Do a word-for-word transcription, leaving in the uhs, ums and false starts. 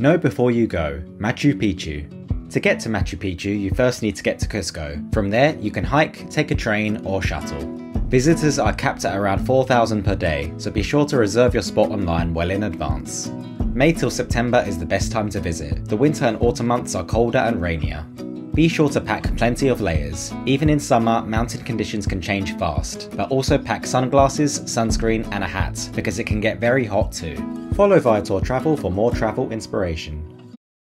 Know before you go, Machu Picchu. To get to Machu Picchu, you first need to get to Cusco. From there, you can hike, take a train or shuttle. Visitors are capped at around four thousand per day, so be sure to reserve your spot online well in advance. May till September is the best time to visit. The winter and autumn months are colder and rainier. Be sure to pack plenty of layers. Even in summer, mountain conditions can change fast, but also pack sunglasses, sunscreen and a hat, because it can get very hot too. Follow Viator Travel for more travel inspiration.